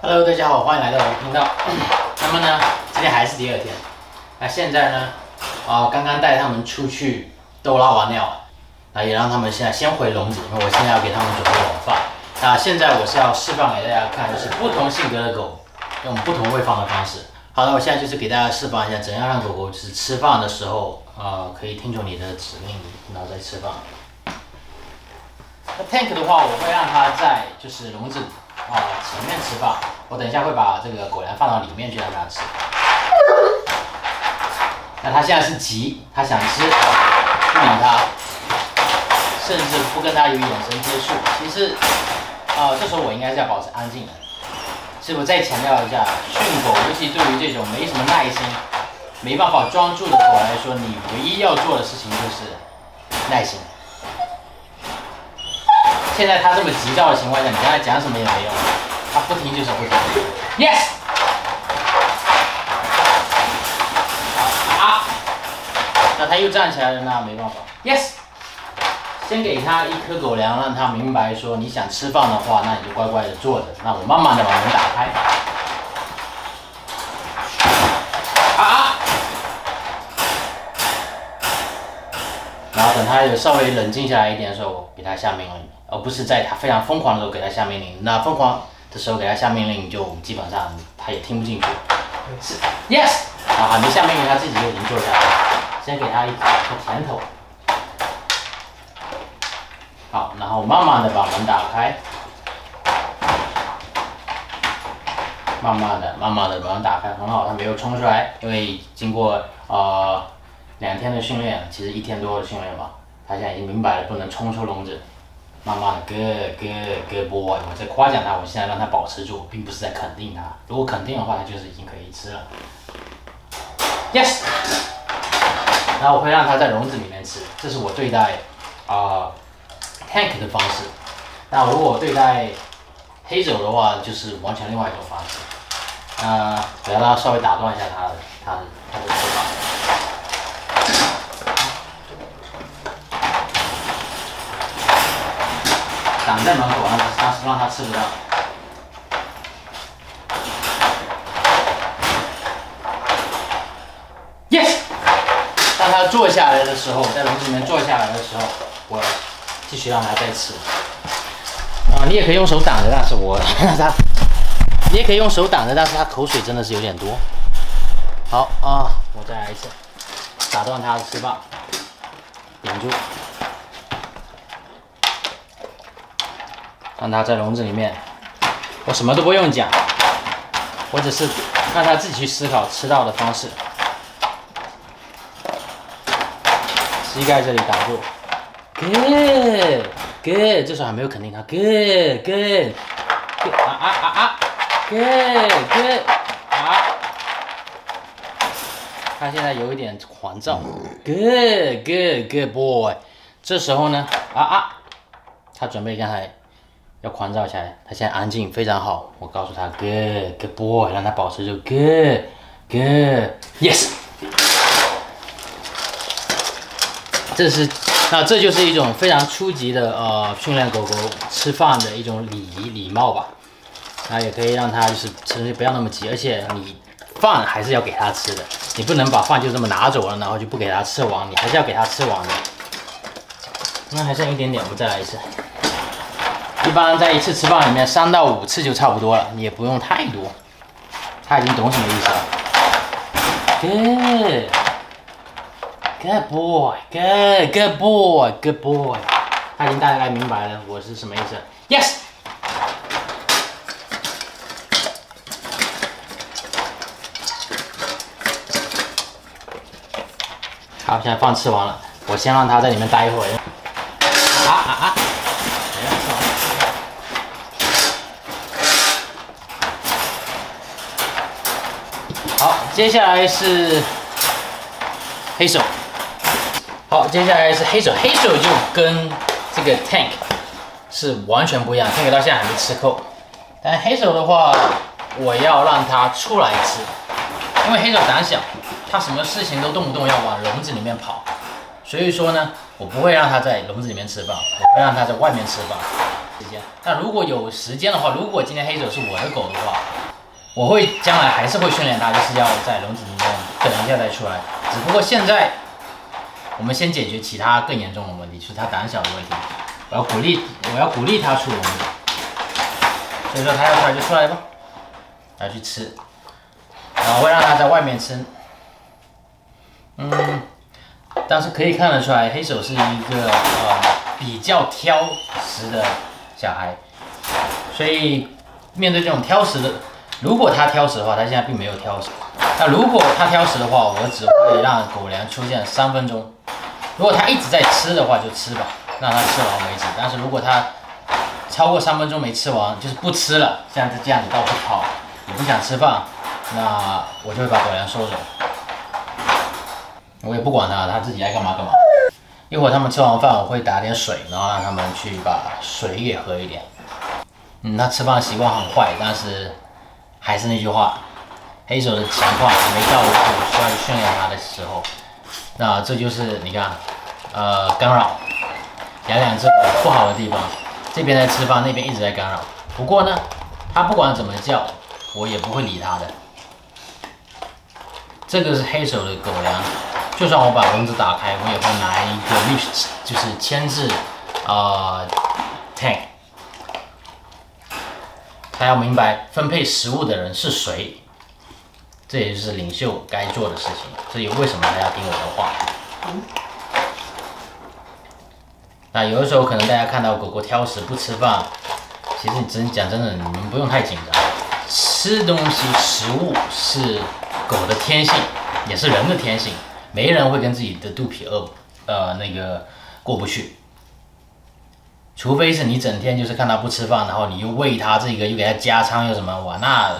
Hello， 大家好，欢迎来到我的频道。那么呢，今天还是第二天。那现在呢，刚刚带他们出去都拉完尿，那也让他们现在先回笼子，因为我现在要给他们准备晚饭。那现在我是要示范给大家看，就是不同性格的狗用不同喂放的方式。好的，我现在就是给大家示范一下怎样让狗狗就是吃饭的时候，可以听从你的指令，然后再吃饭。那 Tank 的话，我会让它在就是笼子。 前面吃饭，我等一下会把这个狗粮放到里面去让它吃。那它现在是急，它想吃，不理它，甚至不跟它有眼神接触。其实，这时候我应该是要保持安静的。所以我再强调一下，训狗，尤其对于这种没什么耐心、没办法专注的狗来说，你唯一要做的事情就是耐心。 现在他这么急躁的情况下，你跟他讲什么也没用，他不听就是不听。Yes， 啊，那他又站起来了，那没办法。Yes， 先给他一颗狗粮，让他明白说你想吃饭的话，那你就乖乖的坐着，那我慢慢的把门打开。啊，然后等他有稍微冷静下来一点的时候，我给他下命令。 而不是在他非常疯狂的时候给他下命令，那疯狂的时候给他下命令，就基本上他也听不进去。是 ，yes， 啊，还没下命令，他自己就已经坐下来了。先给他一颗甜头，好，然后慢慢的把门打开，慢慢的把门打开，很好，他没有冲出来，因为经过2天的训练，其实1天多的训练吧，他现在已经明白了不能冲出笼子。 慢慢的 ，good boy， 我在夸奖他，我现在让他保持住，并不是在肯定他。如果肯定的话，他就是已经可以吃了。Yes， 然后我会让他在笼子里面吃，这是我对待Tank 的方式。那如果我对待黑手的话，就是完全另外一种方式。我要让他稍微打断一下他的吃法。 挡在门口，让他吃不到。Yes， 当他坐下来的时候，在笼子里面坐下来的时候，我继续让他再吃。你也可以用手挡着，但是你也可以用手挡着，但是他口水真的是有点多。好我再来一次，打断他的吃饭，顶住。 让他在笼子里面，我什么都不用讲，我只是让他自己去思考吃到的方式。膝盖这里打住 ，good， 这时候还没有肯定他 ，good， good， 他现在有一点狂躁 ，good boy， 这时候呢，他准备刚才。 要狂躁起来，他现在安静非常好。我告诉他 ，good boy， 让他保持住 ，good，yes。这就是一种非常初级的训练狗狗吃饭的一种礼仪礼貌吧。那也可以让他就是其实不要那么急，而且你饭还是要给他吃的，你不能把饭就这么拿走了，然后就不给他吃完，你还是要给他吃完的。那还剩一点点，我们再来一次。 一般在一次吃饭里面3到5次就差不多了，你也不用太多。他已经懂什么意思了。Good boy, good boy, good boy。他已经大概明白了我是什么意思。Yes。好，现在饭吃完了，我先让他在里面待一会儿。 接下来是黑手，好，接下来是黑手，黑手就跟这个 Tank 是完全不一样 ，Tank 到现在还没吃够，但黑手的话，我要让它出来吃，因为黑手胆小，它什么事情都动不动要往笼子里面跑，所以说呢，我不会让它在笼子里面吃饭，我会让它在外面吃饭。时间。那如果有时间的话，如果今天黑手是我的狗的话，我会将来还是会训练它，就是要在笼子里面等一下再出来。只不过现在我们先解决其他更严重的问题，就是它胆小的问题。我要鼓励它出笼子，所以说它要出来就出来吧，要去吃，然后会让它在外面吃。嗯。 但是可以看得出来，黑手是一个比较挑食的小孩，所以面对这种挑食的，如果他挑食的话，他现在并没有挑食。那如果他挑食的话，我只会让狗粮出现3分钟。如果他一直在吃的话，就吃吧，让他吃完为止。但是如果他超过3分钟没吃完，就是不吃了，像这样子到处跑，也不想吃饭，那我就会把狗粮收走。 我也不管他，他自己爱干嘛干嘛。一会儿他们吃完饭，我会打点水，然后让他们去把水也喝一点。嗯，他吃饭习惯很坏，但是还是那句话，黑手的情况还没到我需要去训练他的时候。那这就是你看，干扰，养两只狗不好的地方，这边在吃饭，那边一直在干扰。不过呢，他不管怎么叫，我也不会理他的。这个是黑手的狗粮。 就算我把笼子打开，我也会拿一个 leash， 就是牵制，tag。他要明白分配食物的人是谁，这也就是领袖该做的事情。所以为什么他要听我的话？那有的时候可能大家看到狗狗挑食不吃饭，其实你讲真的，你们不用太紧张。吃东西、食物是狗的天性，也是人的天性。 没人会跟自己的肚皮饿，过不去，除非是你整天就是看他不吃饭，然后你又喂他这个，又给他加餐又什么，哇，那，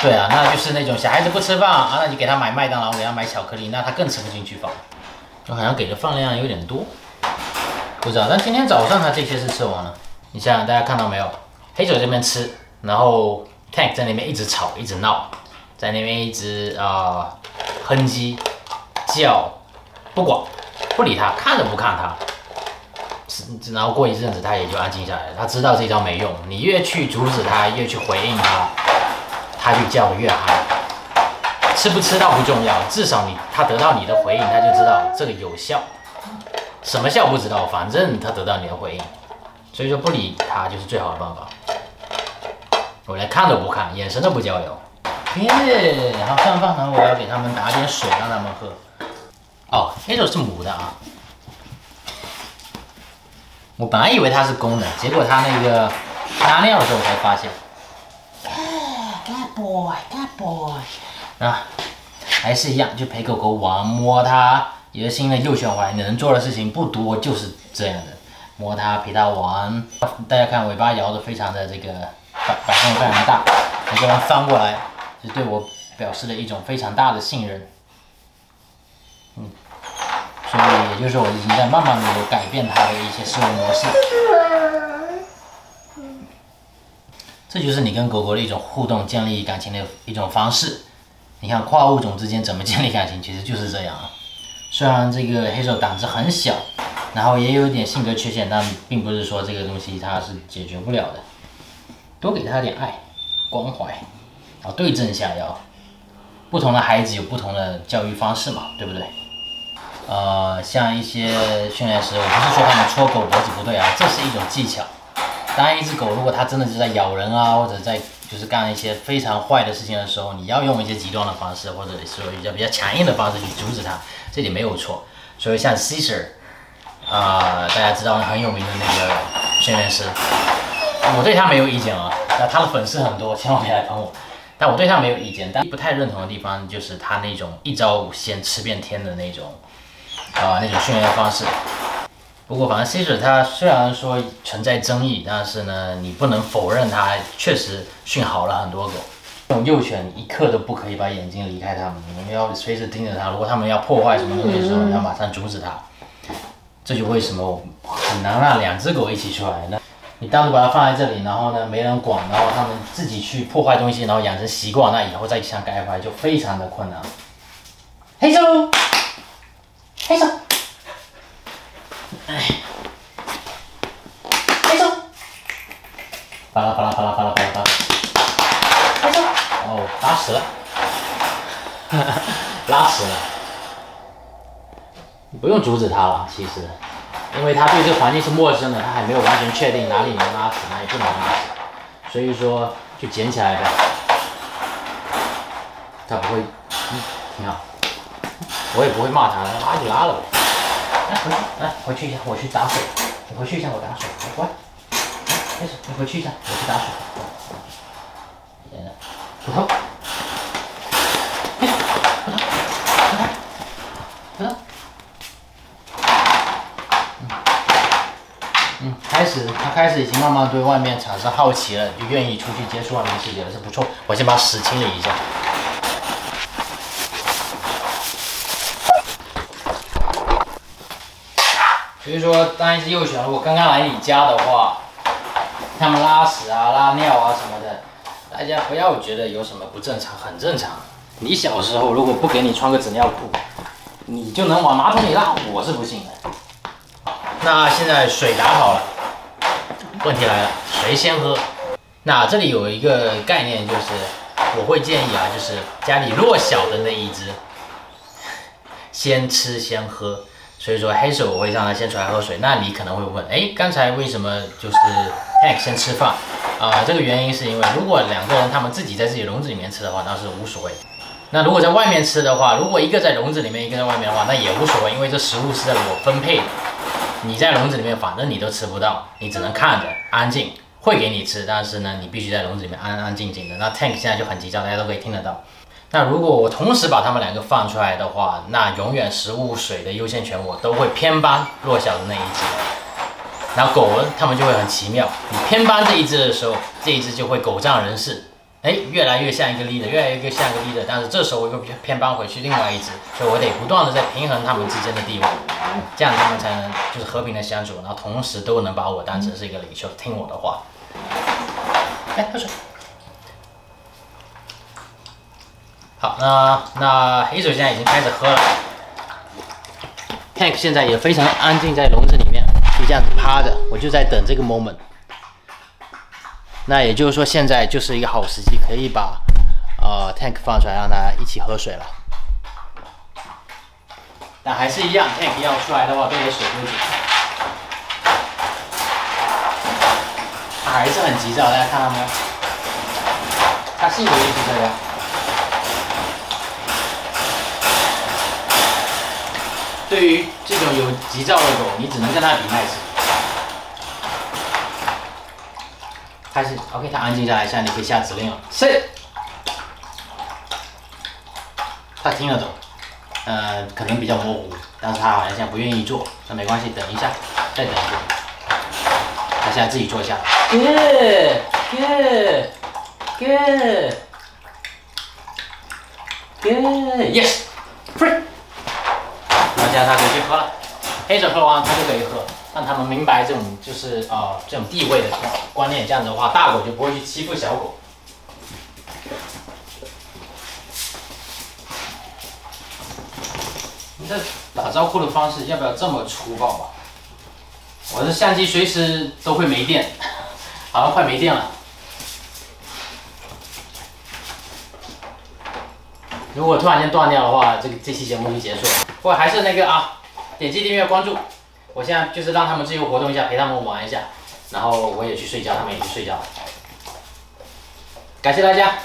对啊，那就是那种小孩子不吃饭啊，那就给他买麦当劳，给他买巧克力，那他更吃不进去饭，就好像给的饭量有点多，不知道。但今天早上他这些是吃完了，你想想大家看到没有？黑手这边吃，然后 Tank 在那边一直吵，一直闹，在那边一直哼唧。 叫，不管，不理他，看都不看他，然后过一阵子他也就安静下来了。他知道这招没用，你越去阻止他，越去回应他，他就叫得越嗨。吃不吃到不重要，至少他得到你的回应，他就知道这个有效。什么效不知道，反正他得到你的回应，所以说不理他就是最好的办法。我连看都不看，眼神都不交流。耶，好上饭了，我要给他们打点水让他们喝。 哦，黑手是母的啊！我本来以为它是公的，结果它那个拉尿的时候才发现。Good boy, good boy。啊，还是一样，就陪狗狗玩，摸它，也是新的幼犬怀能做的事情不多，就是这样的，摸它，陪它玩。大家看尾巴摇的非常的这个摆动非常大，它这样翻过来，就对我表示了一种非常大的信任。 嗯，所以也就是我已经在慢慢的改变它的一些思维模式，这就是你跟狗狗的一种互动、建立感情的一种方式。你看跨物种之间怎么建立感情，其实就是这样啊。虽然这个黑手胆子很小，然后也有点性格缺陷，但并不是说这个东西它是解决不了的。多给它点爱、关怀，然后对症下药。不同的孩子有不同的教育方式嘛，对不对？ 像一些训练师，我不是说他们戳狗脖子不对啊，这是一种技巧。当一只狗如果它真的是在咬人啊，或者在就是干一些非常坏的事情的时候，你要用一些极端的方式，或者说比较强硬的方式去阻止它，这点没有错。所以像 Cesar， 大家知道很有名的那个训练师，我对他没有意见啊，那他的粉丝很多，千万别来喷我。但我对他没有意见，但不太认同的地方就是他那种一招先吃遍天的那种。 那种训练方式。不过，反正 Cesar 它虽然说存在争议，但是呢，你不能否认它确实训好了很多狗。这种幼犬一刻都不可以把眼睛离开它们，你们要随时盯着它。如果它们要破坏什么东西的时候，你要马上阻止它。这就为什么很难让两只狗一起出来呢？你单独把它放在这里，然后呢没人管，然后它们自己去破坏东西，然后养成习惯，那以后再想改回来就非常的困难。黑手。 黑手，哎，黑手，巴拉巴拉巴拉巴拉巴拉巴拉。开车。哦，拉屎了。哈哈，拉屎了。你不用阻止他了，其实，因为他对这个环境是陌生的，他还没有完全确定哪里能拉屎，哪里不能拉屎，所以说就捡起来呗。他不会，嗯，挺好。我也不会骂他，拉就拉了呗。 来回去一下，我去打水。你回去一下，我打水。来，乖，没事，你回去一下，我去打水。骨头，嗯，他开始已经慢慢对外面产生好奇了，就愿意出去接触外面世界了，是不错。我先把屎清理一下。 所以说，当一只幼犬如果刚刚来你家的话，它们拉屎啊、拉尿啊什么的，大家不要觉得有什么不正常，很正常。你小时候如果不给你穿个纸尿裤，你就能往马桶里拉，我是不信的。那现在水打好了，问题来了，谁先喝？那这里有一个概念，就是我会建议啊，就是家里弱小的那一只，先吃先喝。 所以说黑手我会让他先出来喝水，那你可能会问，哎，刚才为什么就是 Hank 先吃饭啊？这个原因是因为如果两个人他们自己在自己笼子里面吃的话，那是无所谓。那如果在外面吃的话，如果一个在笼子里面，一个在外面的话，那也无所谓，因为这食物是在我分配的。你在笼子里面，反正你都吃不到，你只能看着安静，会给你吃，但是呢，你必须在笼子里面安安静静的。那 Hank 现在就很急躁，大家都可以听得到。 那如果我同时把他们两个放出来的话，那永远食物水的优先权我都会偏帮弱小的那一只。然后狗它们就会很奇妙，你偏帮这一只的时候，这一只就会狗仗人势，哎，越来越像一个 leader， 越来越像一个 leader。但是这时候我又偏帮回去另外一只，所以我得不断的在平衡它们之间的地位，这样它们才能就是和平的相处，然后同时都能把我当成是一个领袖，听我的话。来喝水。 好，那黑手现在已经开始喝了 ，Hank 现在也非常安静，在笼子里面就这样子趴着，我就在等这个 moment。那也就是说，现在就是一个好时机，可以把Hank 放出来，让他一起喝水了。但还是一样 ，Hank 要出来的话，都得水不止。他还是很急躁，大家看到没有？他性格就是这样。 对于这种有急躁的狗，你只能跟它比耐心。开始 ，OK， 它安静下来，现在你可以下指令了。是。它听得懂，可能比较模糊，但是它好像现在不愿意做，那没关系，等一下，再等一下。它现在自己坐下。Good，Yes，Free。 让他回去喝了，黑手喝完他就可以喝，让他们明白这种就是这种地位的观念，这样子的话，大狗就不会去欺负小狗。你这打招呼的方式要不要这么粗暴吧？我的相机随时都会没电，好像快没电了。如果突然间断掉的话，这期节目就结束了。 不过还是那个啊，点击订阅关注。我现在就是让他们自由活动一下，陪他们玩一下，然后我也去睡觉，他们也去睡觉。感谢大家。